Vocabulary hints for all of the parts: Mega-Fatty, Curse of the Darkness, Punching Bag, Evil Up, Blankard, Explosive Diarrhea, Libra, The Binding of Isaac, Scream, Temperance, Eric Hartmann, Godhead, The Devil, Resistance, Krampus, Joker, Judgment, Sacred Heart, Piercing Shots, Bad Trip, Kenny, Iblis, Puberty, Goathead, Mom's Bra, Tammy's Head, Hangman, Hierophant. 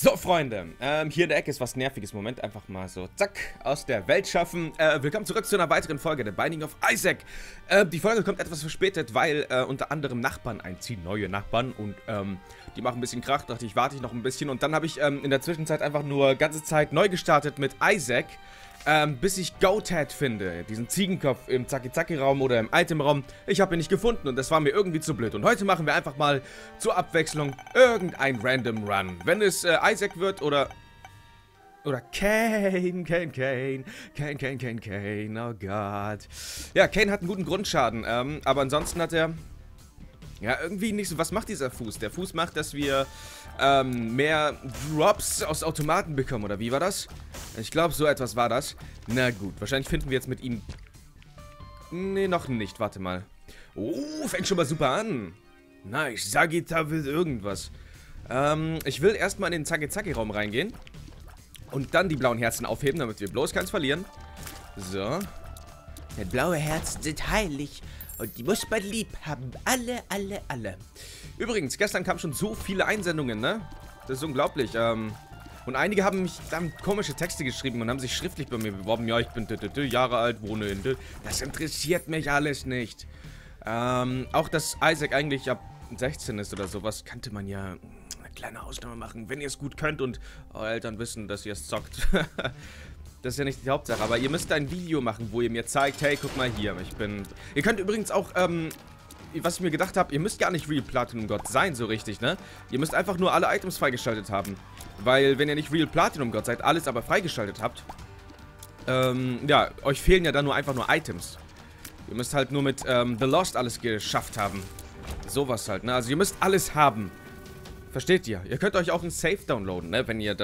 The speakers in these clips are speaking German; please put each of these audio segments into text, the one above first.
So, Freunde, hier in der Ecke ist was Nerviges. Moment, einfach mal so, zack, aus der Welt schaffen. Willkommen zurück zu einer weiteren Folge, The Binding of Isaac. Die Folge kommt etwas verspätet, weil unter anderem Nachbarn einziehen, neue Nachbarn. Und die machen ein bisschen Krach, dachte ich, warte ich noch ein bisschen. Und dann habe ich in der Zwischenzeit einfach nur ganze Zeit neu gestartet mit Isaac, bis ich Goathead finde. Diesen Ziegenkopf im Zacki-Zacki-Raum oder im Item-Raum. Ich habe ihn nicht gefunden und das war mir irgendwie zu blöd. Und heute machen wir einfach mal zur Abwechslung irgendein Random Run. Wenn es Isaac wird oder Cain, oh Gott. Ja, Cain hat einen guten Grundschaden, aber ansonsten hat er... Ja, irgendwie nicht so... Was macht dieser Fuß? Der Fuß macht, dass wir mehr Drops aus Automaten bekommen, oder wie war das? Ich glaube, so etwas war das. Na gut, wahrscheinlich finden wir jetzt mit ihm... Nee, noch nicht, warte mal. Oh, fängt schon mal super an. Nice, Sagita will irgendwas. Ich will erstmal in den Zacki-Zacki-Raum reingehen. Und dann die blauen Herzen aufheben, damit wir bloß keins verlieren. So. Der blaue Herzen sind heilig. Und die muss man lieb haben. Alle. Übrigens, gestern kamen schon so viele Einsendungen, ne? Das ist unglaublich. Und einige haben mich dann komische Texte geschrieben und haben sich schriftlich bei mir beworben. Ja, ich bin Jahre alt, wohne in... Das interessiert mich alles nicht. Auch, dass Isaac eigentlich ab 16 ist oder sowas, kannte man ja... Eine kleine Ausnahme machen, wenn ihr es gut könnt und eure Eltern wissen, dass ihr es zockt. Das ist ja nicht die Hauptsache, aber ihr müsst ein Video machen, wo ihr mir zeigt, hey, guck mal hier, ich bin... Ihr könnt übrigens auch, was ich mir gedacht habe, ihr müsst gar nicht Real Platinum God sein, so richtig, ne? Ihr müsst einfach nur alle Items freigeschaltet haben, weil wenn ihr nicht Real Platinum God seid, alles aber freigeschaltet habt, ja, euch fehlen ja dann nur einfach nur Items. Ihr müsst halt nur mit The Lost alles geschafft haben. Sowas halt, ne? Also ihr müsst alles haben. Versteht ihr? Ihr könnt euch auch ein Save downloaden, ne? Wenn ihr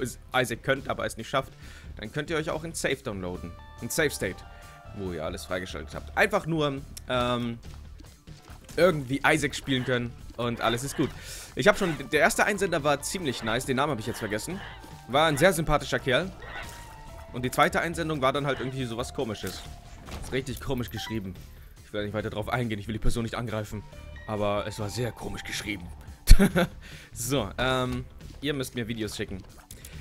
Isaac könnt, aber es nicht schafft, dann könnt ihr euch auch ein Save downloaden. Ein Save State, wo ihr alles freigeschaltet habt. Einfach nur, irgendwie Isaac spielen können und alles ist gut. Ich habe schon, der erste Einsender war ziemlich nice, den Namen habe ich jetzt vergessen. War ein sehr sympathischer Kerl. Und die zweite Einsendung war dann halt irgendwie sowas Komisches. Ist richtig komisch geschrieben. Ich werde nicht weiter drauf eingehen, ich will die Person nicht angreifen. Aber es war sehr komisch geschrieben. So, ihr müsst mir Videos schicken.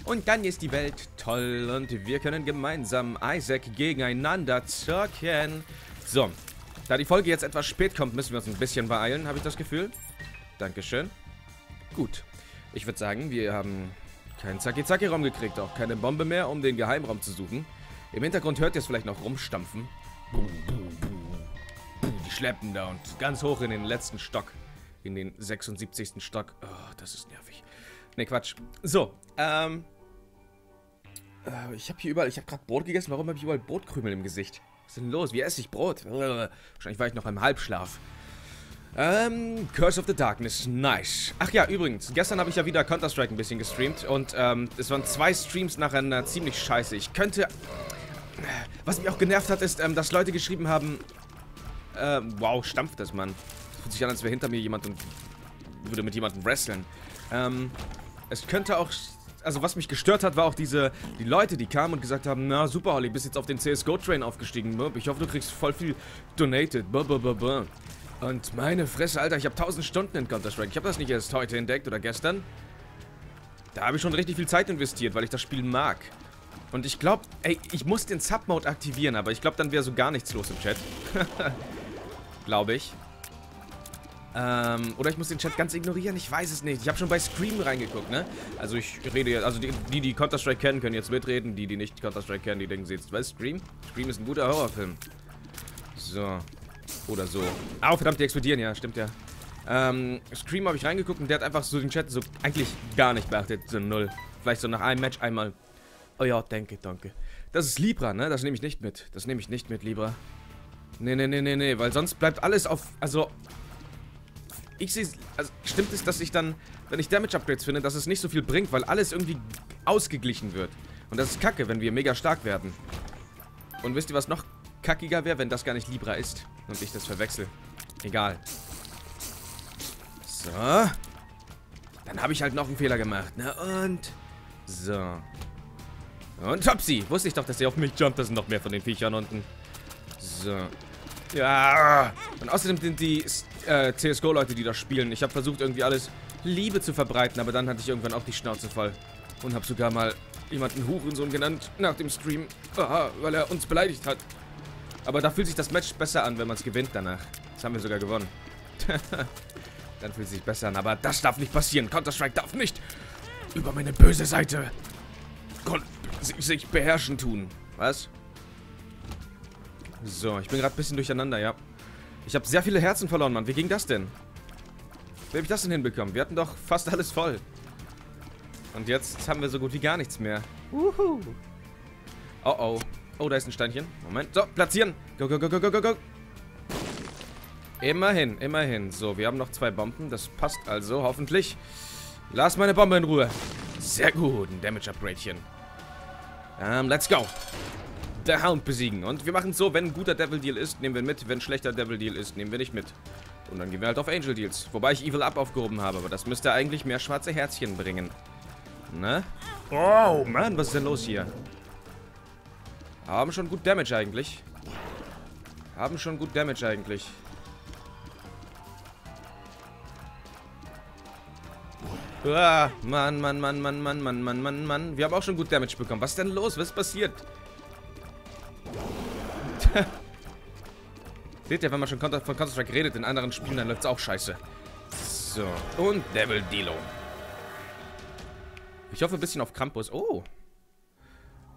Und dann ist die Welt toll und wir können gemeinsam Isaac gegeneinander zocken. So, da die Folge jetzt etwas spät kommt, müssen wir uns ein bisschen beeilen, habe ich das Gefühl. Dankeschön. Gut, ich würde sagen, wir haben keinen Zacki-Zacki-Raum gekriegt, auch keine Bombe mehr, um den Geheimraum zu suchen. Im Hintergrund hört ihr es vielleicht noch rumstampfen. Die schleppen da und ganz hoch in den letzten Stock. In den 76. Stock. Oh, das ist nervig. Ne, Quatsch. So, ich habe hier überall... Ich habe gerade Brot gegessen. Warum habe ich überall Brotkrümel im Gesicht? Was ist denn los? Wie esse ich Brot? Wahrscheinlich war ich noch im Halbschlaf. Curse of the Darkness. Nice. Ach ja, übrigens. Gestern habe ich ja wieder Counter-Strike ein bisschen gestreamt. Und, es waren 2 Streams nacheinander ziemlich scheiße. Ich könnte... Was mich auch genervt hat, ist, dass Leute geschrieben haben... wow, stampft das, Mann. Fühlt sich an, als wäre hinter mir jemand und würde mit jemandem wrestlen. Es könnte auch... Also was mich gestört hat, war auch die Leute, die kamen und gesagt haben, na super, Holly, bist jetzt auf den CSGO-Train aufgestiegen. Ich hoffe, du kriegst voll viel donated. Und meine Fresse, Alter, ich habe 1000 Stunden in Counter-Strike. Ich habe das nicht erst heute entdeckt oder gestern. Da habe ich schon richtig viel Zeit investiert, weil ich das Spiel mag. Und ich glaube, ey, ich muss den Sub-Mode aktivieren, aber ich glaube, dann wäre so gar nichts los im Chat. Glaube ich. Oder ich muss den Chat ganz ignorieren, ich weiß es nicht. Ich habe schon bei Scream reingeguckt, ne? Also ich rede jetzt, also die Counter-Strike kennen, können jetzt mitreden. Die nicht Counter-Strike kennen, die denken, sie jetzt, was? Scream? Scream ist ein guter Horrorfilm. So. Oder so. Au, verdammt, die explodieren, ja, stimmt ja. Scream habe ich reingeguckt und der hat einfach so den Chat so eigentlich gar nicht beachtet. So 0. Vielleicht so nach einem Match einmal. Oh ja, danke. Das ist Libra, ne? Das nehme ich nicht mit. Das nehme ich nicht mit, Libra. Nee, weil sonst bleibt alles auf, also... Ich sehe, also stimmt es, dass ich dann, wenn ich Damage-Upgrades finde, dass es nicht so viel bringt, weil alles irgendwie ausgeglichen wird. Und das ist kacke, wenn wir mega stark werden. Und wisst ihr, was noch kackiger wäre, wenn das gar nicht Libra ist und ich das verwechsel? Egal. So. Dann habe ich halt noch einen Fehler gemacht. Na und? So. Und Topsy! Wusste ich doch, dass der auf mich jumpt. Das sind noch mehr von den Viechern unten. So. Ja, und außerdem sind die CSGO-Leute, die das spielen. Ich habe versucht, irgendwie alles... Liebe zu verbreiten, aber dann hatte ich irgendwann auch die Schnauze voll. Und habe sogar mal jemanden Hurensohn genannt nach dem Stream, weil er uns beleidigt hat. Aber da fühlt sich das Match besser an, wenn man es gewinnt danach. Das haben wir sogar gewonnen. Dann fühlt es sich besser an, aber das darf nicht passieren. Counter-Strike darf nicht über meine böse Seite sich beherrschen tun. Was? So, ich bin gerade ein bisschen durcheinander, ja. Ich habe sehr viele Herzen verloren, Mann. Wie ging das denn? Wie habe ich das denn hinbekommen? Wir hatten doch fast alles voll. Und jetzt haben wir so gut wie gar nichts mehr. Uhu. Oh, oh. Oh, da ist ein Steinchen. Moment. So, platzieren. Go, go, go, go, go, go, go. Immerhin, immerhin. So, wir haben noch 2 Bomben. Das passt also, hoffentlich. Lass meine Bombe in Ruhe. Sehr gut. Ein Damage-Upgradchen. Let's go. Der Hound besiegen. Und wir machen es so, wenn ein guter Devil-Deal ist, nehmen wir mit. Wenn ein schlechter Devil-Deal ist, nehmen wir nicht mit. Und dann gehen wir halt auf Angel-Deals. Wobei ich Evil Up aufgehoben habe, aber das müsste eigentlich mehr schwarze Herzchen bringen. Ne? Oh, Mann, was ist denn los hier? Haben schon gut Damage eigentlich. Haben schon gut Damage eigentlich. Ah, Mann, Mann, Mann, Mann, Mann, Mann, Mann, Mann, Mann. Wir haben auch schon gut Damage bekommen. Was ist denn los? Was ist passiert? Seht ihr, wenn man schon von Counter-Strike redet, in anderen Spielen, dann läuft es auch scheiße. So, und Devil Dilo. Ich hoffe ein bisschen auf Krampus. Oh.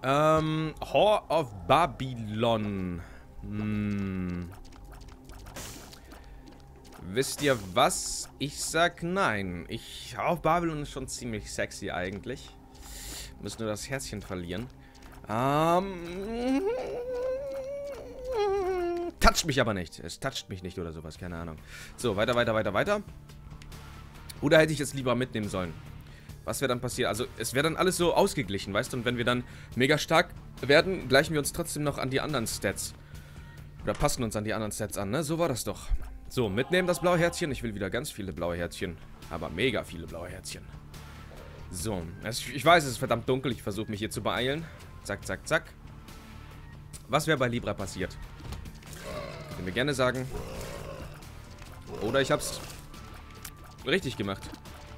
Whore of Babylon. Hm. Wisst ihr was? Ich sag nein. Auf Babylon ist schon ziemlich sexy eigentlich. Müssen nur das Herzchen verlieren. Toucht mich aber nicht. Es toucht mich nicht oder sowas. Keine Ahnung. So, weiter, weiter, weiter, weiter. Oder hätte ich es lieber mitnehmen sollen? Was wäre dann passiert? Also, es wäre dann alles so ausgeglichen, weißt du? Und wenn wir dann mega stark werden, gleichen wir uns trotzdem noch an die anderen Stats. Oder passen uns an die anderen Stats an, ne? So war das doch. So, mitnehmen das blaue Herzchen. Ich will wieder ganz viele blaue Herzchen. Aber mega viele blaue Herzchen. So, ich weiß, es ist verdammt dunkel. Ich versuche mich hier zu beeilen. Zack, zack, zack. Was wäre bei Libra passiert? Können wir gerne sagen. Oder ich hab's richtig gemacht.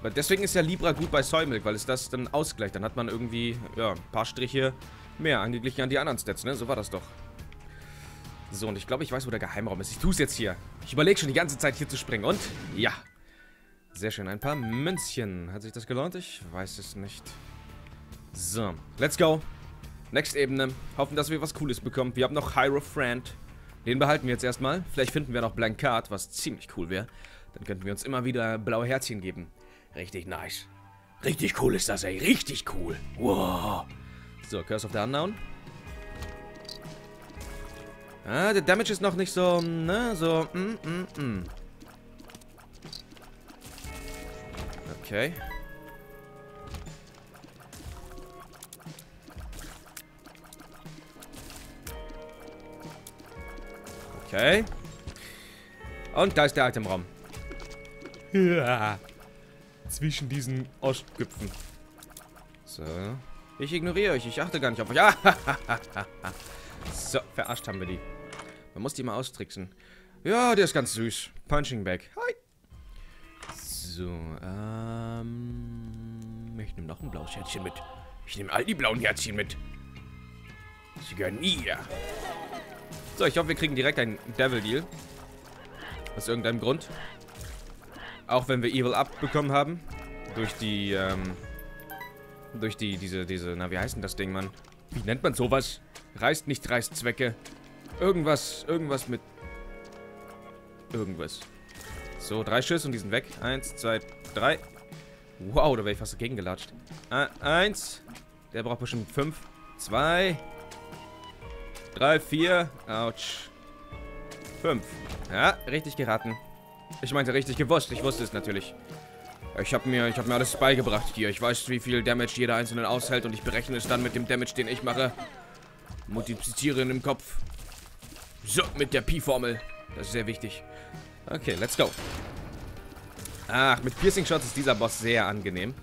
Aber deswegen ist ja Libra gut bei Soymilk, weil es das dann ausgleicht. Dann hat man irgendwie, ja, ein paar Striche mehr angeglichen an die anderen Stats, ne? So war das doch. So, und ich glaube, ich weiß, wo der Geheimraum ist. Ich tue es jetzt hier. Ich überlege schon die ganze Zeit, hier zu springen. Und, ja. Sehr schön. Ein paar Münzchen. Hat sich das gelohnt? Ich weiß es nicht. So, let's go. Next Ebene. Hoffen, dass wir was Cooles bekommen. Wir haben noch Hierophant. Den behalten wir jetzt erstmal. Vielleicht finden wir noch Blankard, was ziemlich cool wäre. Dann könnten wir uns immer wieder blaue Herzchen geben. Richtig nice. Richtig cool ist das, ey. Richtig cool. Wow. So, Curse of the Unknown. Ah, der Damage ist noch nicht so, ne? So, Okay. Okay. Und da ist der Itemraum. Ja. Zwischen diesen Ostküpfen. So. Ich ignoriere euch. Ich achte gar nicht auf euch. Ah, so, verarscht haben wir die. Man muss die mal austricksen. Ja, der ist ganz süß. Punching Bag. Hi. So, ich nehme noch ein blaues Herzchen mit. Ich nehme all die blauen Herzchen mit. Sie gehören nieder. So, ich hoffe, wir kriegen direkt einen Devil Deal. Aus irgendeinem Grund. Auch wenn wir Evil Up bekommen haben. Durch die, na, wie heißt denn das Ding, Mann? Wie nennt man sowas? Reißt nicht, Reißzwecke. Irgendwas mit... Irgendwas. So, 3 Schüsse und die sind weg. 1, 2, 3. Wow, da wäre ich fast dagegen gelatscht. 1. Der braucht bestimmt 5. 2. 3, 4, ouch. 5. Ja, richtig geraten. Ich meinte richtig gewusst, ich wusste es natürlich. Ich hab mir alles beigebracht hier. Ich weiß, wie viel Damage jeder einzelne aushält und ich berechne es dann mit dem Damage, den ich mache. Multipliziere im Kopf. So, mit der Pi-Formel. Das ist sehr wichtig. Okay, let's go. Ach, mit Piercing Shots ist dieser Boss sehr angenehm.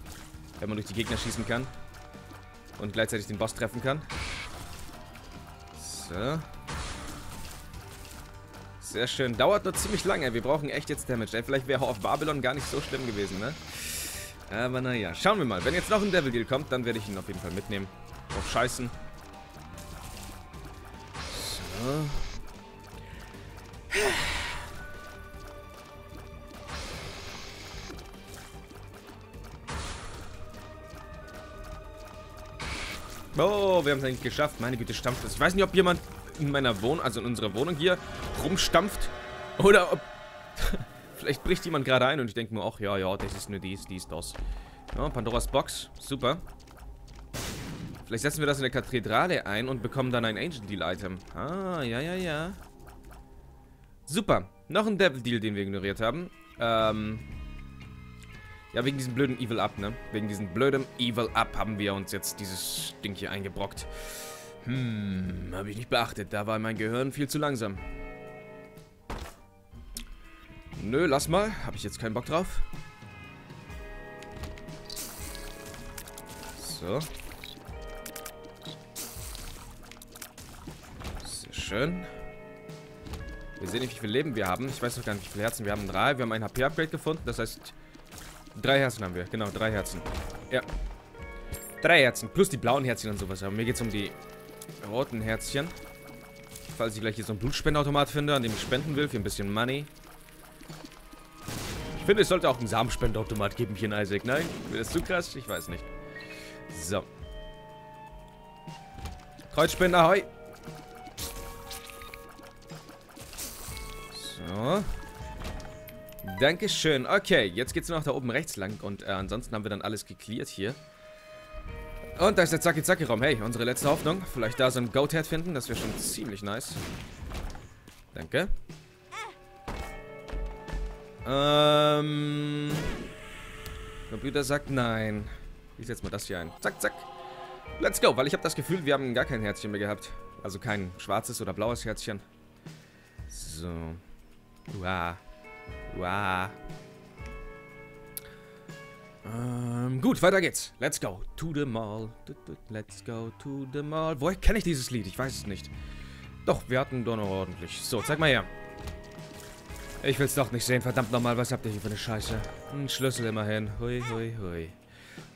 Wenn man durch die Gegner schießen kann. Und gleichzeitig den Boss treffen kann. So. Sehr schön. Dauert nur ziemlich lange. Wir brauchen echt jetzt Damage. Vielleicht wäre Whore of Babylon gar nicht so schlimm gewesen, ne? Aber naja, schauen wir mal. Wenn jetzt noch ein Devil Deal kommt, dann werde ich ihn auf jeden Fall mitnehmen. Auf Scheißen. So. Oh, wir haben es eigentlich geschafft. Meine Güte, stampft das. Ich weiß nicht, ob jemand in meiner Wohnung, also in unserer Wohnung hier, rumstampft. Oder ob... Vielleicht bricht jemand gerade ein und ich denke mir, ach ja, ja, das ist nur dies, das. Ja, Pandora's Box, super. Vielleicht setzen wir das in der Kathedrale ein und bekommen dann ein Angel Deal Item. Ah, ja. Super, noch ein Devil Deal, den wir ignoriert haben. Ja, wegen diesem blöden Evil Up, ne? Wegen diesem blöden Evil Up haben wir uns jetzt dieses Ding hier eingebrockt. Habe ich nicht beachtet, da war mein Gehirn viel zu langsam. Nö, lass mal. Habe ich jetzt keinen Bock drauf. So. Sehr schön. Wir sehen nicht, wie viel Leben wir haben. Ich weiß noch gar nicht, wie viele Herzen wir haben. 3. Wir haben ein HP-Upgrade gefunden. Das heißt, 3 Herzen haben wir. Genau, 3 Herzen. Ja. 3 Herzen. Plus die blauen Herzchen und sowas. Aber mir geht es um die roten Herzchen. Falls ich gleich hier so einen Blutspendeautomat finde, an dem ich spenden will für ein bisschen Money. Ich finde, es sollte auch einen Samenspendeautomat geben hier in Isaac. Nein, wäre das zu krass? Ich weiß nicht. So. Kreuzspender, ahoi. So. Dankeschön. Okay, jetzt geht's noch da oben rechts lang. Und ansonsten haben wir dann alles gecleart hier. Und da ist der Zacki-Zacki-Raum. Hey, unsere letzte Hoffnung. Vielleicht da so ein Goathead finden. Das wäre schon ziemlich nice. Danke. Computer sagt nein. Ich setze mal das hier ein. Zack, zack. Let's go, weil ich habe das Gefühl, wir haben gar kein Herzchen mehr gehabt. Also kein schwarzes oder blaues Herzchen. So. Uah. Uah. Gut, weiter geht's. Let's go to the mall. Let's go to the mall. Woher kenne ich dieses Lied? Ich weiß es nicht. Doch, wir hatten doch noch ordentlich. So, zeig mal her. Ich will's doch nicht sehen, verdammt nochmal, was habt ihr hier für eine Scheiße? Ein Schlüssel immerhin, hui, hui, hui.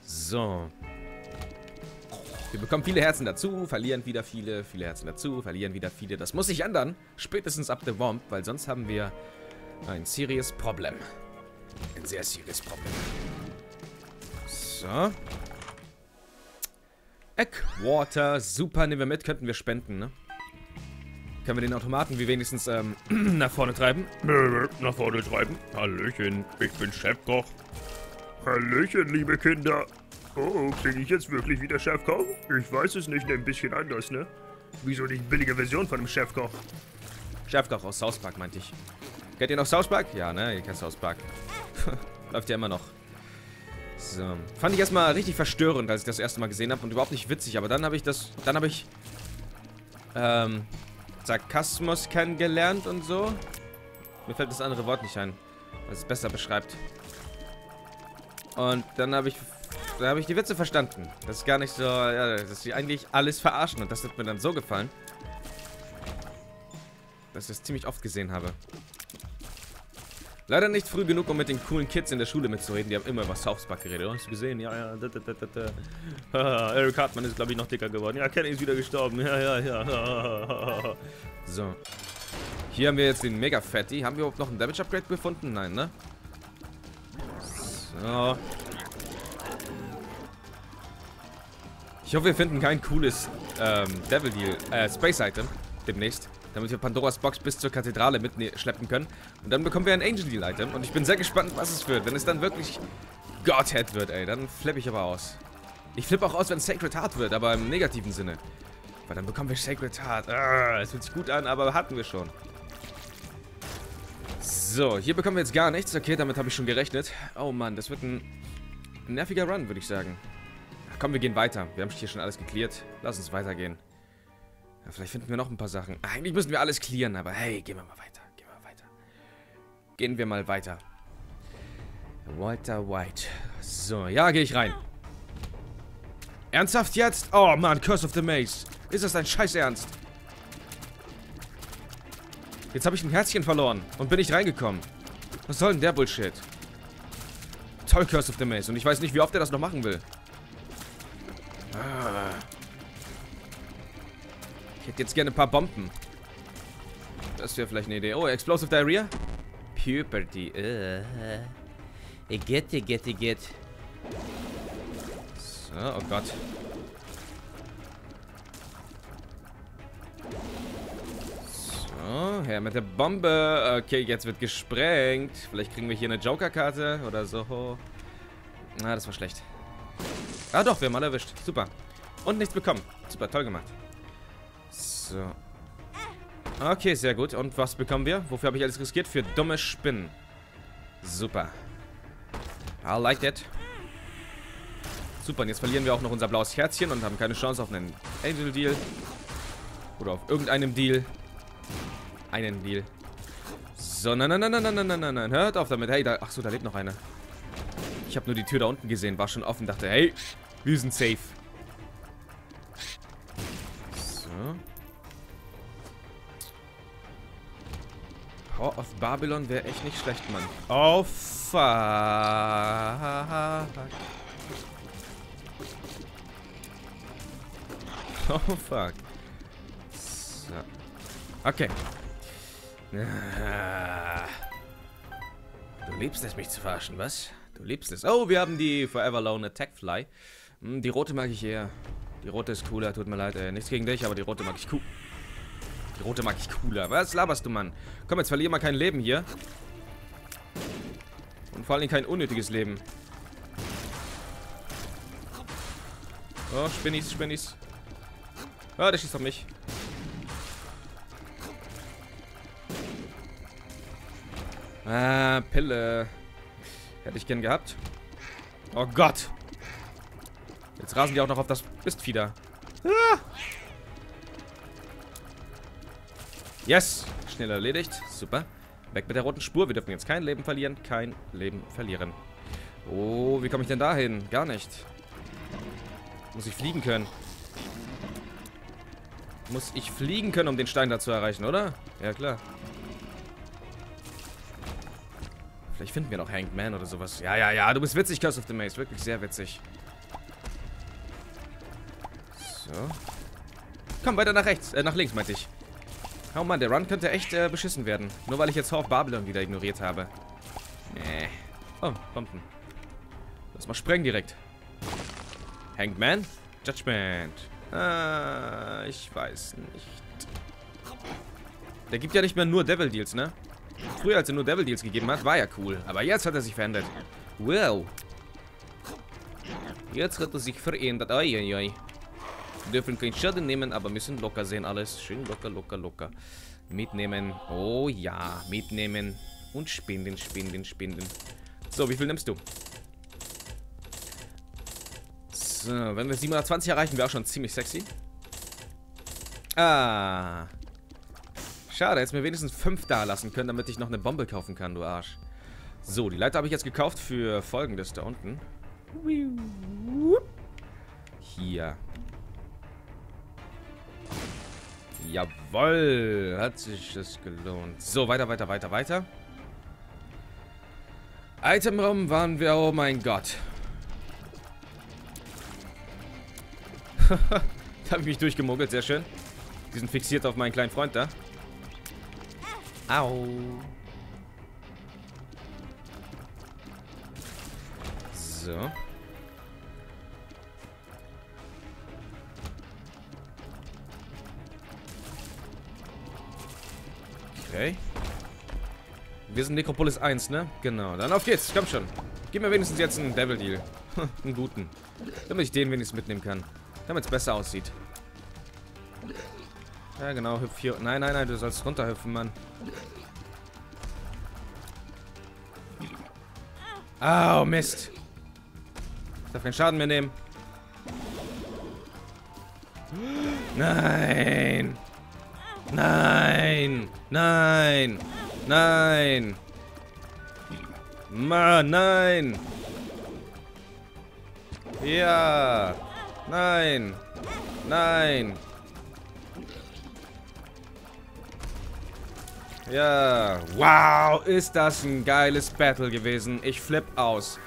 So. Wir bekommen viele Herzen dazu, verlieren wieder viele Herzen dazu, verlieren wieder viele. Das muss sich ändern, spätestens ab der Womp, weil sonst haben wir ein serious Problem. Ein sehr serious Problem. So. Eckwater, super, nehmen wir mit, könnten wir spenden, ne? Können wir den Automaten wie wenigstens nach vorne treiben? Nach vorne treiben? Hallöchen, ich bin Chefkoch. Hallöchen, liebe Kinder. Oh, kriege ich jetzt wirklich wieder Chefkoch? Ich weiß es nicht, ein bisschen anders, ne? Wieso die billige Version von einem Chefkoch? Chefkoch aus South Park, meinte ich. Kennt ihr noch South Park? Ja, ne? Ihr kennt South Park. Läuft ja immer noch. So. Fand ich erstmal richtig verstörend, als ich das erste Mal gesehen habe und überhaupt nicht witzig, aber dann habe ich das... Dann habe ich... Sarkasmus kennengelernt und so. Mir fällt das andere Wort nicht ein, was es besser beschreibt. Und dann habe ich die Witze verstanden. Das ist gar nicht so, ja, dass sie eigentlich alles verarschen. Und das hat mir dann so gefallen, dass ich das ziemlich oft gesehen habe. Leider nicht früh genug, um mit den coolen Kids in der Schule mitzureden. Die haben immer über South Park geredet. Oh, hast du gesehen? Ja. Eric Hartmann ist, glaube ich, noch dicker geworden. Ja, Kenny ist wieder gestorben. Ja. So. Hier haben wir jetzt den Mega-Fatty. Haben wir überhaupt noch einen Damage-Upgrade gefunden? Nein, ne? So. Ich hoffe, wir finden kein cooles Devil-Deal, Space-Item demnächst. Damit wir Pandoras Box bis zur Kathedrale mitschleppen können. Und dann bekommen wir ein Angel Deal Item. Und ich bin sehr gespannt, was es wird. Wenn es dann wirklich Godhead wird, ey. Dann flippe ich aber aus. Ich flippe auch aus, wenn es Sacred Heart wird. Aber im negativen Sinne. Weil dann bekommen wir Sacred Heart. Es fühlt sich gut an, aber hatten wir schon. So, hier bekommen wir jetzt gar nichts. Okay, damit habe ich schon gerechnet. Oh Mann, das wird ein nerviger Run, würde ich sagen. Ach komm, wir gehen weiter. Wir haben hier schon alles gecleart. Lass uns weitergehen. Ja, vielleicht finden wir noch ein paar Sachen. Eigentlich müssen wir alles clearen, aber hey, gehen wir mal weiter. Gehen wir mal weiter. Walter White. So, ja, gehe ich rein. Ernsthaft jetzt? Oh Mann, Curse of the Maze. Ist das dein Scheiß Ernst? Jetzt habe ich ein Herzchen verloren und bin nicht reingekommen. Was soll denn der Bullshit? toll, Curse of the Maze. Und ich weiß nicht, wie oft er das noch machen will. Ah. Ich hätte jetzt gerne ein paar Bomben. Das wäre vielleicht eine Idee. Oh, Explosive Diarrhea. Puberty. I get. So, oh Gott. So, her mit der Bombe. Okay, jetzt wird gesprengt. Vielleicht kriegen wir hier eine Joker-Karte oder so. Na, das war schlecht. Ah doch, wir haben alle erwischt. Super. Und nichts bekommen. Super, toll gemacht. So. Okay, sehr gut. Und was bekommen wir? Wofür habe ich alles riskiert? Für dumme Spinnen. Super. I like that. Super, und jetzt verlieren wir auch noch unser blaues Herzchen und haben keine Chance auf einen Angel-Deal. Oder auf irgendeinem Deal. Einen Deal. So, nein. Hört auf damit. Hey, da, ach so, da lebt noch einer. Ich habe nur die Tür da unten gesehen, war schon offen. Dachte, hey, wir sind safe. So. Whore of Babylon wäre echt nicht schlecht, Mann. Oh, fuck. Oh, fuck. So. Okay. Du liebst es, mich zu verarschen, was? Du liebst es. Oh, wir haben die Forever Lone Attack Fly. Die rote mag ich eher. Die rote ist cooler, tut mir leid. Nichts gegen dich, aber die rote mag ich cool. Die rote mag ich cooler. Was laberst du, Mann? Komm, jetzt verlier mal kein Leben hier. Und vor allem kein unnötiges Leben. Oh, Spinnies. Ah, der schießt auf mich. Ah, Pille. Hätte ich gern gehabt. Oh Gott. Jetzt rasen die auch noch auf das Mistvieh. Ah. Yes. Schnell erledigt. Super. Weg mit der roten Spur. Wir dürfen jetzt kein Leben verlieren. Kein Leben verlieren. Oh, wie komme ich denn da hin? Gar nicht. Muss ich fliegen können. Muss ich fliegen können, um den Stein da zu erreichen, oder? Ja, klar. Vielleicht finden wir noch Hangman oder sowas. Ja, du bist witzig, Curse of the Maze. Wirklich sehr witzig. So. Komm, weiter nach rechts. Nach links, meinte ich. Oh Mann, der Run könnte echt beschissen werden. Nur weil ich jetzt Whore of Babylon wieder ignoriert habe. Nee. Oh, Bomben. Lass mal sprengen direkt. Hangman? Judgment. Ah, ich weiß nicht. Der gibt ja nicht mehr nur Devil Deals, ne? Früher, als er nur Devil Deals gegeben hat, war ja cool. Aber jetzt hat er sich verändert. Wow. Jetzt hat er sich verändert. Uiuiui. Wir dürfen keinen Schaden nehmen, aber müssen locker sehen alles. Schön locker. Mitnehmen. Oh ja, mitnehmen. Und spinden. So, wie viel nimmst du? So, wenn wir 720 erreichen, wäre auch schon ziemlich sexy. Ah. Schade, hätte mir wenigstens 5 da lassen können, damit ich noch eine Bombe kaufen kann, du Arsch. So, die Leiter habe ich jetzt gekauft für Folgendes da unten. Hier. Jawoll, hat sich das gelohnt. So, weiter. Itemraum waren wir, oh mein Gott. Da habe ich mich durchgemogelt, sehr schön. Die sind fixiert auf meinen kleinen Freund da. Au. So. Okay. Wir sind Necropolis 1, ne? Genau, dann auf geht's, komm schon. Gib mir wenigstens jetzt einen Devil Deal. Einen guten. Damit ich den wenigstens mitnehmen kann. Damit es besser aussieht. Ja, genau, hüpf hier. Nein, du sollst runterhüpfen, Mann. Au, Mist. Ich darf keinen Schaden mehr nehmen. Nein. Mann, nein. Ja. Nein. Ja, wow, ist das ein geiles Battle gewesen. Ich flipp aus.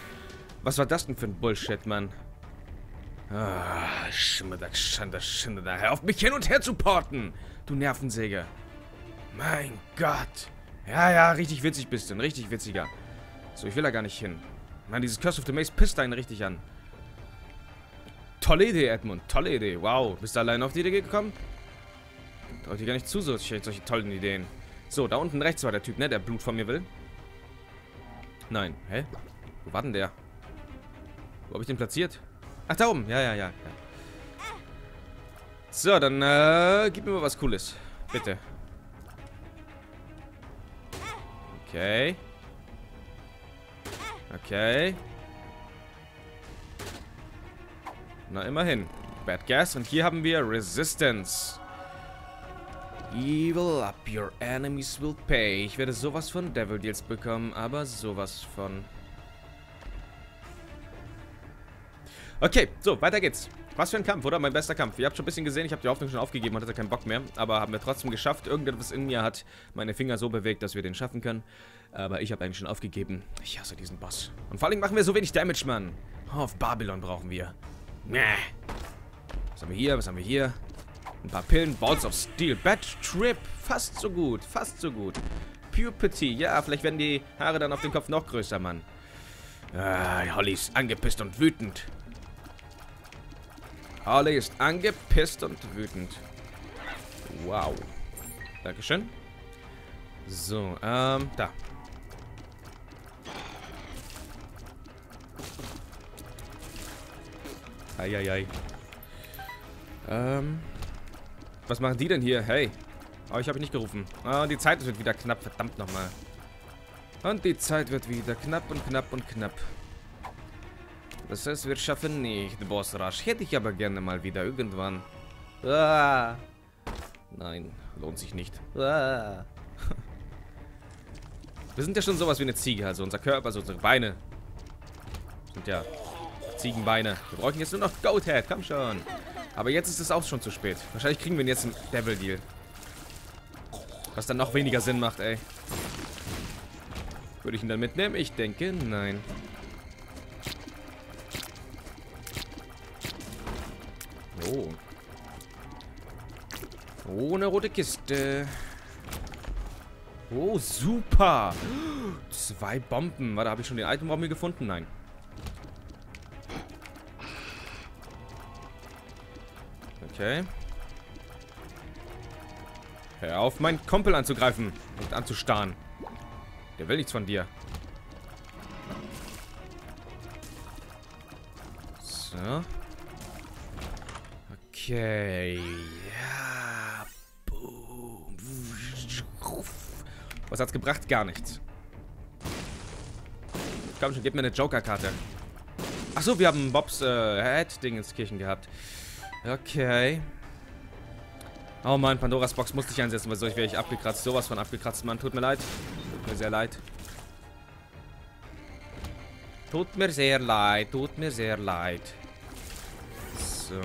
Was war das denn für ein Bullshit, Mann? Ah, Schimmerdack, Schander, Schinde da. Hör auf, mich hin und her zu porten! Du Nervensäge. Mein Gott. Ja, ja, richtig witzig bist du. Ein richtig witziger. So, ich will da gar nicht hin. Mann, dieses Curse of the Maze pisst einen richtig an. Tolle Idee, Edmund. Tolle Idee. Wow. Bist du alleine auf die Idee gekommen? Traut dir gar nicht zu, solche tollen Ideen. So, da unten rechts war der Typ, ne? Der Blut von mir will. Nein. Hä? Wo war denn der? Wo hab ich den platziert? Ach, da oben. Ja, ja, ja. So, dann gib mir mal was Cooles. Bitte. Okay. Okay. Na, immerhin. Bad Gas. Und hier haben wir Resistance. Evil Up. Your enemies will pay. Ich werde sowas von Devil Deals bekommen, aber sowas von... Okay, so, weiter geht's. Was für ein Kampf, oder? Mein bester Kampf. Ihr habt schon ein bisschen gesehen, ich habe die Hoffnung schon aufgegeben und hatte keinen Bock mehr. Aber haben wir trotzdem geschafft. Irgendetwas in mir hat meine Finger so bewegt, dass wir den schaffen können. Aber ich habe eigentlich schon aufgegeben. Ich hasse diesen Boss. Und vor allem machen wir so wenig Damage, Mann. Oh, auf Babylon brauchen wir. Was haben wir hier? Was haben wir hier? Ein paar Pillen. Balls of Steel. Bad Trip. Fast so gut. Fast so gut. Puberty. Ja, vielleicht werden die Haare dann auf dem Kopf noch größer, Mann. Holly ist angepisst und wütend. Harley ist angepisst und wütend. Wow. Dankeschön. So, da. Eieiei. Was machen die denn hier? Hey. Oh, ich habe nicht gerufen. Ah, die Zeit wird wieder knapp. Verdammt nochmal. Und die Zeit wird wieder knapp und knapp und knapp. Das heißt, wir schaffen nicht Boss Rush. Hätte ich aber gerne mal wieder irgendwann. Ah. Nein, lohnt sich nicht. Ah. Wir sind ja schon sowas wie eine Ziege. Also unser Körper, also unsere Beine. Sind ja Ziegenbeine. Wir brauchen jetzt nur noch Goathead. Komm schon. Aber jetzt ist es auch schon zu spät. Wahrscheinlich kriegen wir ihn jetzt einen Devil Deal. Was dann noch weniger Sinn macht, ey. Würde ich ihn dann mitnehmen? Ich denke, nein. Oh. Oh, eine rote Kiste. Oh, super. 2 Bomben. Warte, habe ich schon den Item-Raum hier gefunden? Nein. Okay. Hör auf, meinen Kumpel anzugreifen und anzustarren. Der will nichts von dir. So. Okay, ja, boom. Was hat's gebracht? Gar nichts. Komm schon, gib mir eine Joker-Karte. Achso, wir haben Bobs Head-Ding ins Kirchen gehabt. Okay. Oh man, Pandora's Box musste ich einsetzen, weil sonst wäre ich abgekratzt. Sowas von abgekratzt, Mann. Tut mir leid. Tut mir sehr leid. Tut mir sehr leid. Tut mir sehr leid. So.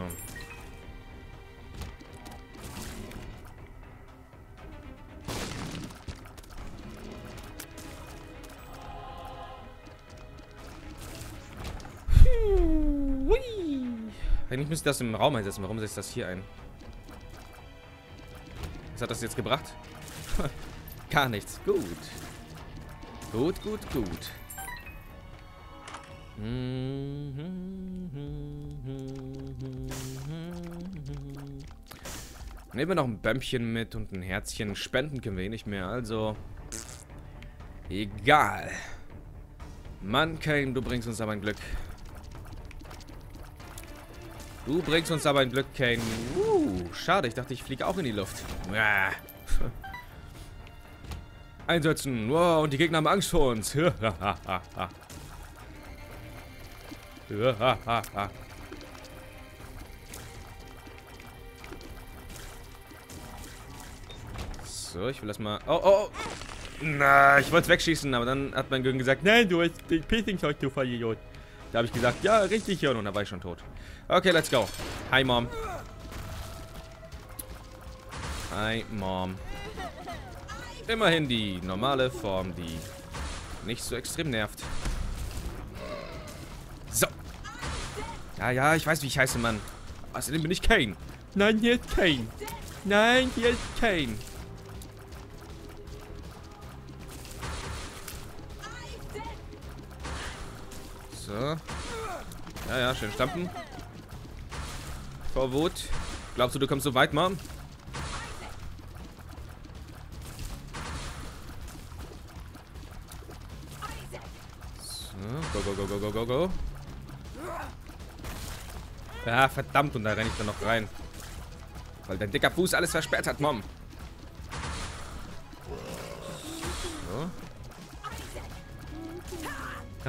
Eigentlich müsste ich das im Raum einsetzen. Warum setze ich das hier ein? Was hat das jetzt gebracht? Gar nichts. Gut. Gut, gut, gut. Nehmen wir noch ein Bämpchen mit und ein Herzchen. Spenden können wir eh nicht mehr. Also. Egal. Mann, Cain, du bringst uns aber ein Glück. Du bringst uns aber ein Glück, Cain. Schade, ich dachte, ich fliege auch in die Luft. Einsetzen. Wow, und die Gegner haben Angst vor uns. So, ich will das mal... Oh, oh, oh. Na, ich wollte es wegschießen, aber dann hat mein Gürgen gesagt, nein, du hast den Piercing Shots, du Vollidiot. Da habe ich gesagt, ja, richtig, Hirn. Und da war ich schon tot. Okay, let's go. Hi, Mom. Hi, Mom. Immerhin die normale Form, die nicht so extrem nervt. Ja, ja, ich weiß, wie ich heiße, Mann. Außerdem bin ich Cain. Nein, hier ist Cain. Nein, hier ist Cain. So. Ja, ja, schön stampfen. Vor Wut. Glaubst du, du kommst so weit, Mom? So, go, go, go, go, go, go, go. Ja, verdammt, und da renne ich dann noch rein. Weil dein dicker Fuß alles versperrt hat, Mom. So.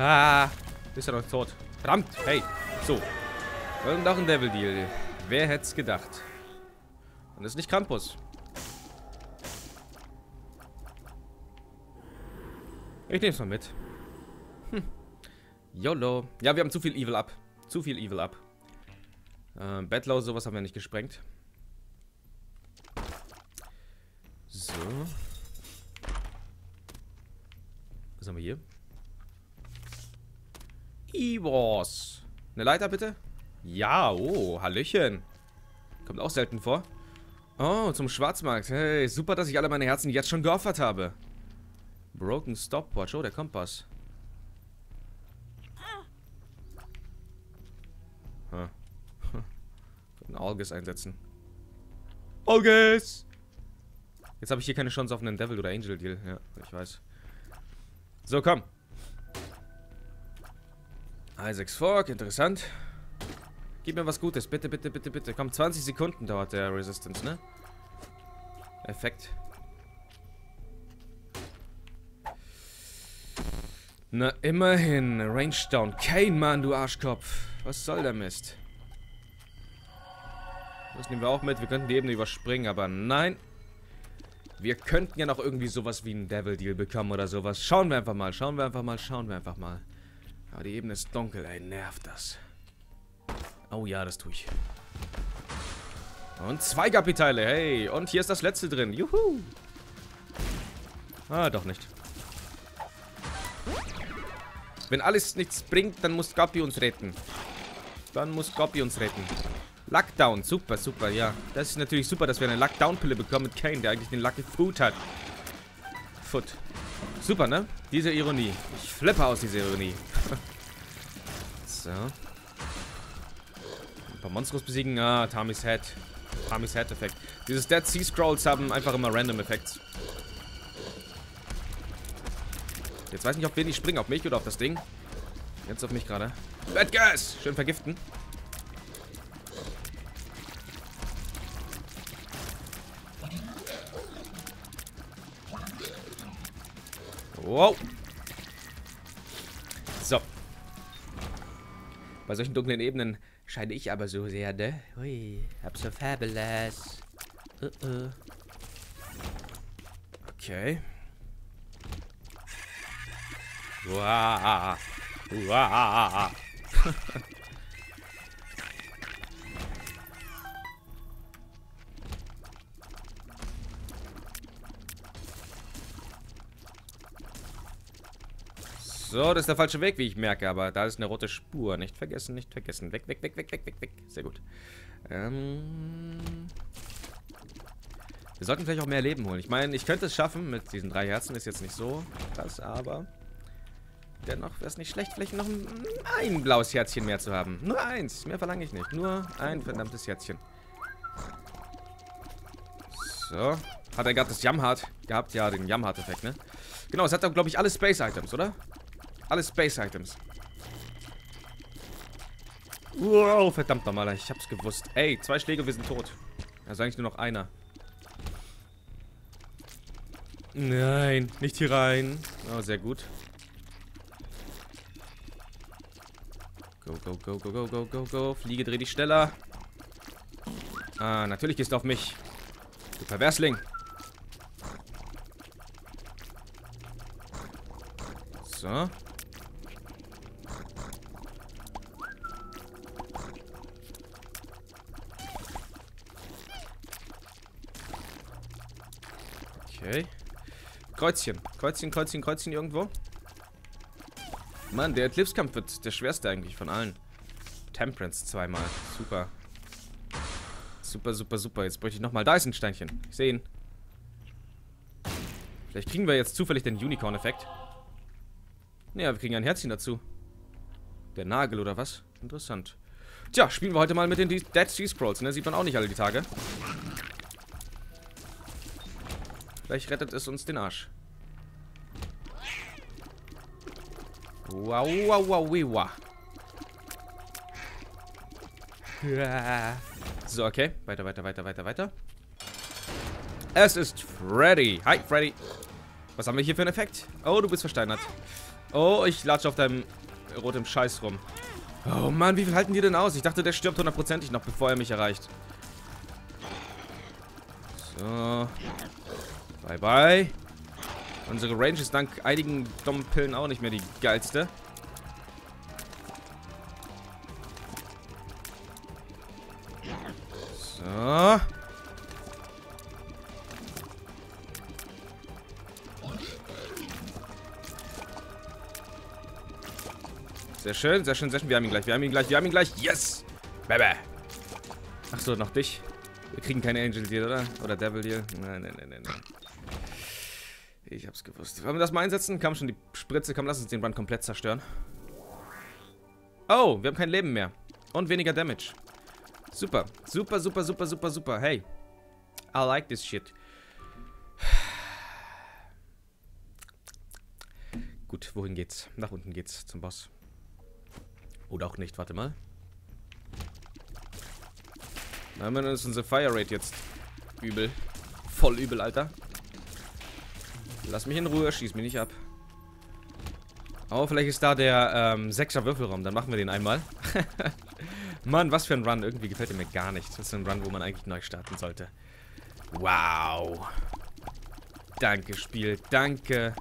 Ah, ist ja doch tot. Verdammt, hey. So. Und auch ein Devil Deal. Wer hätte es gedacht? Und das ist nicht Krampus. Ich nehme es mal mit. Hm. YOLO. Ja, wir haben zu viel Evil Up. Zu viel Evil Up. Bettlau, sowas haben wir nicht gesprengt. So. Was haben wir hier? Evos. Eine Leiter, bitte? Ja, oh, Hallöchen. Kommt auch selten vor. Oh, zum Schwarzmarkt. Hey, super, dass ich alle meine Herzen jetzt schon geopfert habe. Broken Stopwatch. Oh, der Kompass. Ein August einsetzen. August! Jetzt habe ich hier keine Chance auf einen Devil oder Angel Deal. Ja, ich weiß. So, komm. Isaac's Fork, interessant. Gib mir was Gutes, bitte, bitte, bitte, bitte. Komm, 20 Sekunden dauert der Resistance, ne? Effekt. Na, immerhin. Range down. Cain, Mann, du Arschkopf. Was soll der Mist? Das nehmen wir auch mit. Wir könnten die Ebene überspringen, aber nein. Wir könnten ja noch irgendwie sowas wie einen Devil Deal bekommen oder sowas. Schauen wir einfach mal, schauen wir einfach mal, schauen wir einfach mal. Aber die Ebene ist dunkel, ey, nervt das. Oh ja, das tue ich. Und 2 Guppy-Teile, hey. Und hier ist das letzte drin, juhu. Ah, doch nicht. Wenn alles nichts bringt, dann muss Guppy uns retten. Dann muss Guppy uns retten. Lockdown, super, super, ja. Das ist natürlich super, dass wir eine Lockdown-Pille bekommen mit Cain, der eigentlich den Lucky Fruit hat. Foot. Super, ne? Diese Ironie. Ich flippe aus dieser Ironie. So. Ein paar Monstros besiegen. Ah, Tammy's Head. Tammy's Head-Effekt. Dieses Dead Sea Scrolls haben einfach immer random Effekts. Jetzt weiß ich nicht, auf wen ich springe. Auf mich oder auf das Ding? Jetzt auf mich gerade. Bad Guys! Schön vergiften. Wow. So. Bei solchen dunklen Ebenen scheine ich aber so sehr, ne? Ui, I'm so fabulous. Okay. Wow. Wow. So, das ist der falsche Weg, wie ich merke, aber da ist eine rote Spur. Nicht vergessen, nicht vergessen. Weg, weg, weg, weg, weg, weg, weg. Sehr gut. Wir sollten vielleicht auch mehr Leben holen. Ich meine, ich könnte es schaffen mit diesen 3 Herzen. Ist jetzt nicht so krass, aber dennoch wäre es nicht schlecht, vielleicht noch ein blaues Herzchen mehr zu haben. Nur eins, mehr verlange ich nicht. Nur ein verdammtes Herzchen. So. Hat er gerade das Jamhard gehabt? Ja, den Jamhard-Effekt, ne? Genau, es hat doch, glaube ich, alle Space-Items, oder? Alle Space-Items. Wow, verdammt nochmal, ich hab's gewusst. Ey, 2 Schläge, wir sind tot. Also eigentlich nur noch einer. Nein, nicht hier rein. Oh, sehr gut. Go, go, go, go, go, go, go, go. Fliege, dreh dich schneller. Ah, natürlich gehst du auf mich. Du Perversling. So. Okay. Kreuzchen. Kreuzchen, Kreuzchen, Kreuzchen irgendwo. Mann, der Eclipse-Kampf wird der schwerste eigentlich von allen. Temperance zweimal. Super. Super, super, super. Jetzt bräuchte ich nochmal Dyson-Steinchen. Ich sehe ihn. Vielleicht kriegen wir jetzt zufällig den Unicorn-Effekt. Naja, wir kriegen ein Herzchen dazu. Der Nagel oder was? Interessant. Tja, spielen wir heute mal mit den Dead Sea Scrolls, ne? Sieht man auch nicht alle die Tage. Vielleicht rettet es uns den Arsch. Wow, wow, wow, wow. So, okay. Weiter, weiter, weiter, weiter, weiter. Es ist Freddy. Hi, Freddy. Was haben wir hier für einen Effekt? Oh, du bist versteinert. Oh, ich latsche auf deinem roten Scheiß rum. Oh Mann, wie viel halten die denn aus? Ich dachte, der stirbt hundertprozentig noch, bevor er mich erreicht. So. Bye, bye. Unsere Range ist dank einigen dummen Pillen auch nicht mehr die geilste. So. Sehr schön, sehr schön, sehr schön. Wir haben ihn gleich, wir haben ihn gleich, wir haben ihn gleich. Yes! Baby! Achso, noch dich. Wir kriegen keine Angel Deal, oder? Oder Devil Deal? Nein, nein, nein, nein, nein. Ich hab's gewusst. Wollen wir das mal einsetzen? Komm schon, die Spritze. Komm, lass uns den Brand komplett zerstören. Oh, wir haben kein Leben mehr. Und weniger Damage. Super. Super, super, super, super, super. Hey. I like this shit. Gut, wohin geht's? Nach unten geht's, zum Boss. Oder auch nicht, warte mal. Nein, man, ist unsere Fire Rate jetzt übel. Voll übel, Alter. Lass mich in Ruhe, schieß mich nicht ab. Oh, vielleicht ist da der 6er Würfelraum, dann machen wir den einmal. Mann, was für ein Run, irgendwie gefällt er mir gar nicht. Das ist ein Run, wo man eigentlich neu starten sollte. Wow. Danke, Spiel, danke.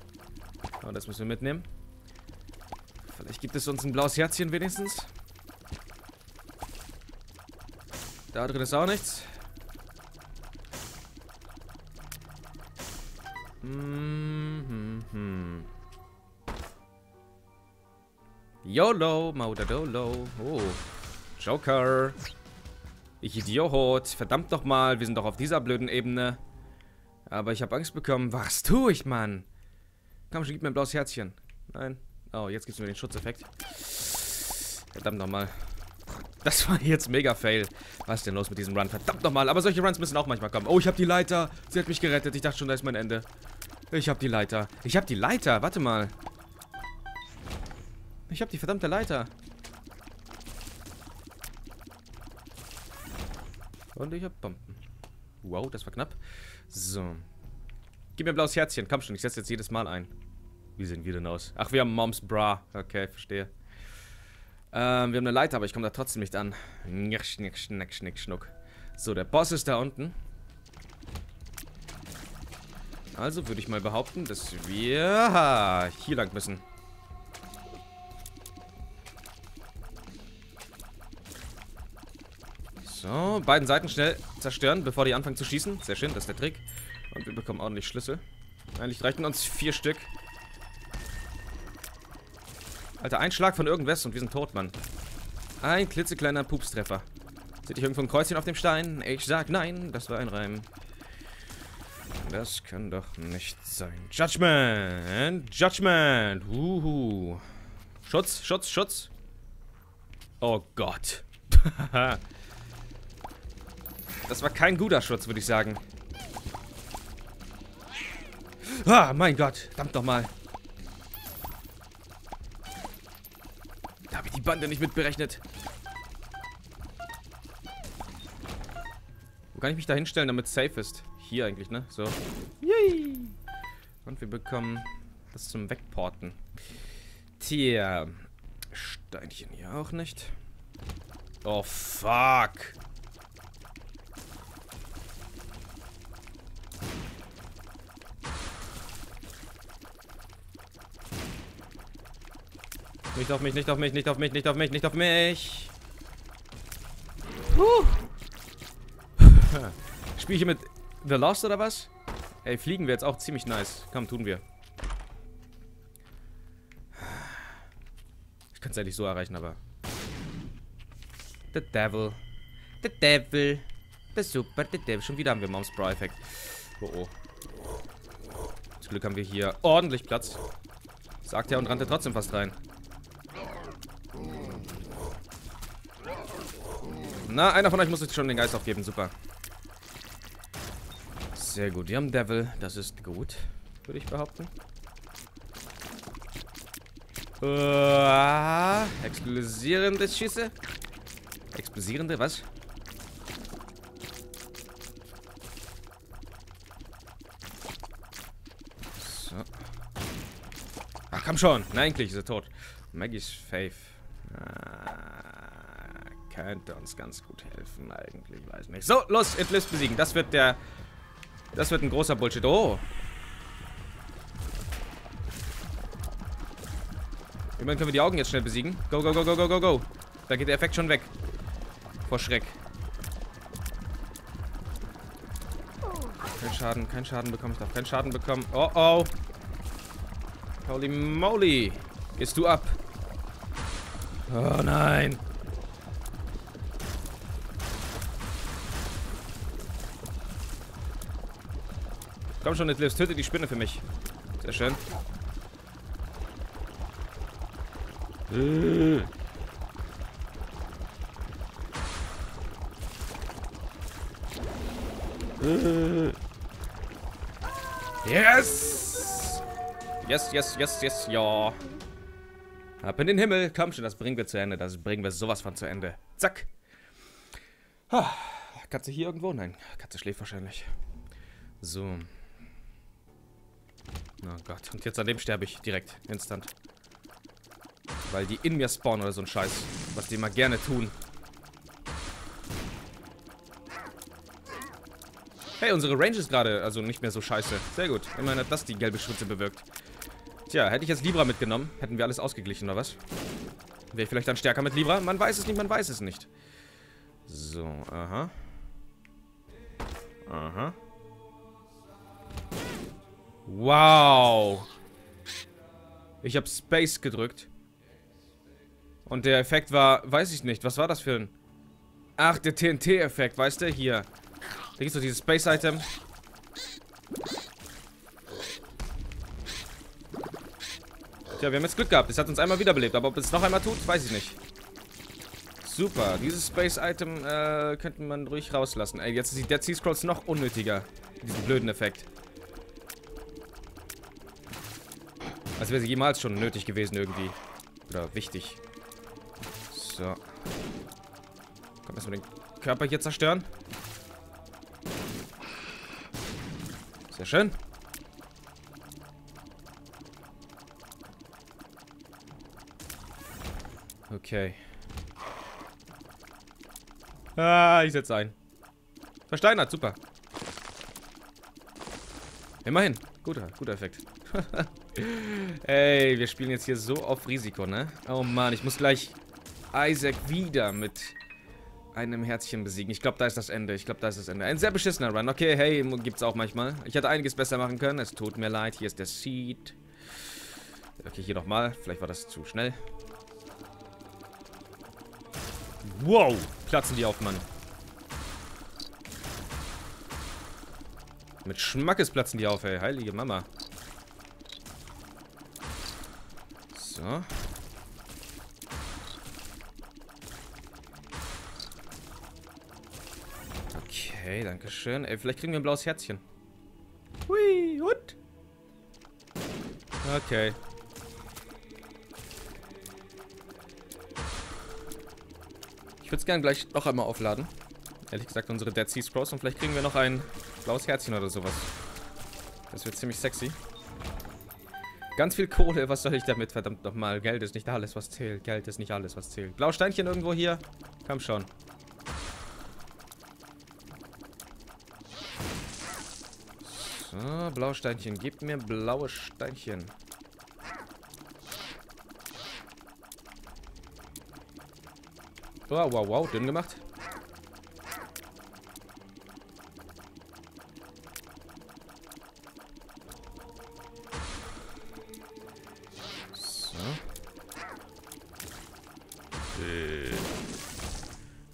Oh, das müssen wir mitnehmen. Vielleicht gibt es uns ein blaues Herzchen wenigstens. Da drin ist auch nichts. Mm-hmm. YOLO, Maudadolo. Oh, Joker. Ich Idiot. Verdammt nochmal, wir sind doch auf dieser blöden Ebene. Aber ich habe Angst bekommen. Was tue ich, Mann? Komm schon, gib mir ein blaues Herzchen. Nein. Oh, jetzt gibt es mir den Schutzeffekt. Verdammt nochmal. Das war jetzt mega fail. Was ist denn los mit diesem Run? Verdammt nochmal. Aber solche Runs müssen auch manchmal kommen. Oh, ich habe die Leiter. Sie hat mich gerettet. Ich dachte schon, da ist mein Ende. Ich habe die Leiter. Ich habe die Leiter. Warte mal. Ich habe die verdammte Leiter. Und ich habe Bomben. Wow, das war knapp. So. Gib mir ein blaues Herzchen. Komm schon, ich setze jetzt jedes Mal ein. Wie sehen wir denn aus? Ach, wir haben Mom's Bra. Okay, verstehe. Wir haben eine Leiter, aber ich komme da trotzdem nicht an. Schnick, schnick, schnick, schnick, schnuck. So, der Boss ist da unten. Also würde ich mal behaupten, dass wir hier lang müssen. So, beiden Seiten schnell zerstören, bevor die anfangen zu schießen. Sehr schön, das ist der Trick. Und wir bekommen ordentlich Schlüssel. Eigentlich reichen uns 4 Stück. Alter, ein Schlag von irgendwas und wir sind tot, Mann. Ein klitzekleiner Pupstreffer. Seht ihr irgendwo ein Kreuzchen auf dem Stein? Ich sag nein, das war ein Reim. Das kann doch nicht sein. Judgment! Judgment! Uhu. Schutz, Schutz, Schutz. Oh Gott. Das war kein guter Schutz, würde ich sagen. Ah, mein Gott. Dampf doch mal. Die Bande nicht mitberechnet. Wo kann ich mich da hinstellen, damit es safe ist? Hier eigentlich, ne? So. Yay! Und wir bekommen das zum Wegporten. Tja. Steinchen hier auch nicht. Oh, fuck. Nicht auf mich, nicht auf mich, nicht auf mich, nicht auf mich, nicht auf mich. Spiel ich hier mit The Lost oder was? Ey, fliegen wir jetzt auch ziemlich nice. Komm, tun wir. Ich kann es eigentlich so erreichen, aber... The Devil. The Devil. The Super, The Devil. Schon wieder haben wir Mom's Bra Effekt. Oh, oh. Zum Glück haben wir hier ordentlich Platz. Sagt er und rannte trotzdem fast rein. Na, einer von euch muss sich schon den Geist aufgeben. Super. Sehr gut. Wir haben Devil. Das ist gut, würde ich behaupten. Explosierendes Schieße. Explosierende, was? So. Ach, komm schon. Nein, eigentlich ist er tot. Maggie's Faith. Könnte uns ganz gut helfen, eigentlich. Weiß nicht. So, los, Iblis besiegen. Das wird der... Das wird ein großer Bullshit. Oh. Immerhin können wir die Augen jetzt schnell besiegen. Go, go, go, go, go, go, go. Da geht der Effekt schon weg. Vor Schreck. Kein Schaden bekommen. Ich darf keinen Schaden bekommen. Oh, oh. Holy moly. Gehst du ab? Oh, nein. Komm schon, Nitlivs, töte die Spinne für mich. Sehr schön. Yes! Yes, yes, yes, yes, ja. Ab in den Himmel. Komm schon, das bringen wir zu Ende. Das bringen wir sowas von zu Ende. Zack. Katze hier irgendwo? Nein, Katze schläft wahrscheinlich. So. Oh Gott, und jetzt an dem sterbe ich direkt, instant. Weil die in mir spawnen oder so ein Scheiß, was die immer gerne tun. Hey, unsere Range ist gerade also nicht mehr so scheiße. Sehr gut, immerhin hat das die gelbe Schwitze bewirkt. Tja, hätte ich jetzt Libra mitgenommen, hätten wir alles ausgeglichen, oder was? Wäre ich vielleicht dann stärker mit Libra? Man weiß es nicht, man weiß es nicht. So, aha. Aha. Wow. Ich habe Space gedrückt. Und der Effekt war, weiß ich nicht, was war das für ein... Ach, der TNT-Effekt, weißt du? Hier. Da gibt es doch dieses Space-Item. Tja, wir haben jetzt Glück gehabt. Es hat uns einmal wiederbelebt. Aber ob es noch einmal tut, weiß ich nicht. Super. Dieses Space-Item könnte man ruhig rauslassen. Ey, jetzt sind die Dead Sea Scrolls noch unnötiger. Diesen blöden Effekt. Als wäre sie jemals schon nötig gewesen irgendwie. Oder wichtig. So. Komm, erstmal den Körper hier zerstören. Sehr schön. Okay. Ah, ich setze ein. Versteinert, super. Immerhin. Guter Effekt. Ey, wir spielen jetzt hier so auf Risiko, ne? Oh Mann, ich muss gleich Isaac wieder mit einem Herzchen besiegen. Ich glaube, da ist das Ende. Ein sehr beschissener Run. Okay, hey, gibt's auch manchmal. Ich hätte einiges besser machen können. Es tut mir leid. Hier ist der Seed. Okay, hier nochmal. Vielleicht war das zu schnell. Wow, platzen die auf, Mann. Mit Schmackes platzen die auf, ey. Heilige Mama. So. Okay, danke schön. Ey, vielleicht kriegen wir ein blaues Herzchen. Hui, und? Okay. Ich würde es gerne gleich noch einmal aufladen. Ehrlich gesagt, unsere Dead Sea Scrolls. Und vielleicht kriegen wir noch ein blaues Herzchen oder sowas. Das wird ziemlich sexy. Ganz viel Kohle, was soll ich damit? Verdammt nochmal. Geld ist nicht alles, was zählt. Blau Steinchen irgendwo hier. Komm schon. So, blaue Steinchen. Gebt mir blaue Steinchen. Wow, wow, wow. Dünn gemacht.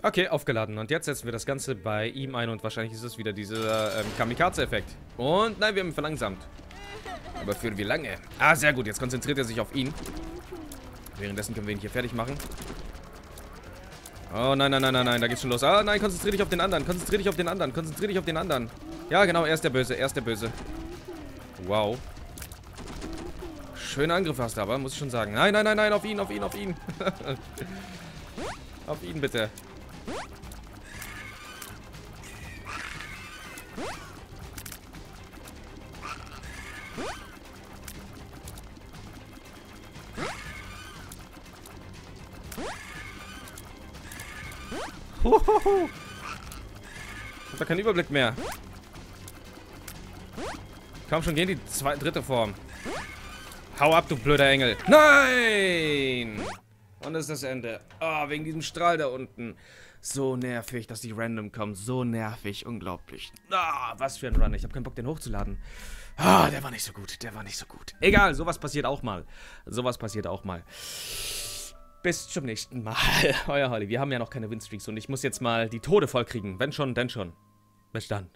Okay, aufgeladen. Und jetzt setzen wir das Ganze bei ihm ein und wahrscheinlich ist es wieder dieser Kamikaze-Effekt. Und nein, wir haben ihn verlangsamt. Aber für wie lange? Ah, sehr gut. Jetzt konzentriert er sich auf ihn. Währenddessen können wir ihn hier fertig machen. Oh, nein, nein, nein, nein, nein. Da geht's schon los. Ah, nein, konzentrier dich auf den anderen. Konzentrier dich auf den anderen. Konzentrier dich auf den anderen. Ja, genau. Er ist der Böse. Er ist der Böse. Wow. Schöne Angriffe hast du aber, muss ich schon sagen. Nein, nein, nein, nein. Auf ihn, auf ihn, auf ihn. Auf ihn, bitte. Huhuhu. Ich hab da keinen Überblick mehr. Komm schon, geh in die dritte Form. Hau ab, du blöder Engel. Nein! Und das ist das Ende. Ah, wegen diesem Strahl da unten. So nervig, dass die random kommen. So nervig, unglaublich. Ah, was für ein Run. Ich habe keinen Bock, den hochzuladen. Ah, der war nicht so gut. Der war nicht so gut. Egal, sowas passiert auch mal. Sowas passiert auch mal. Bis zum nächsten Mal. Euer Holly, wir haben ja noch keine Winstreaks und ich muss jetzt mal die Tode vollkriegen. Wenn schon, denn schon. Bis dann.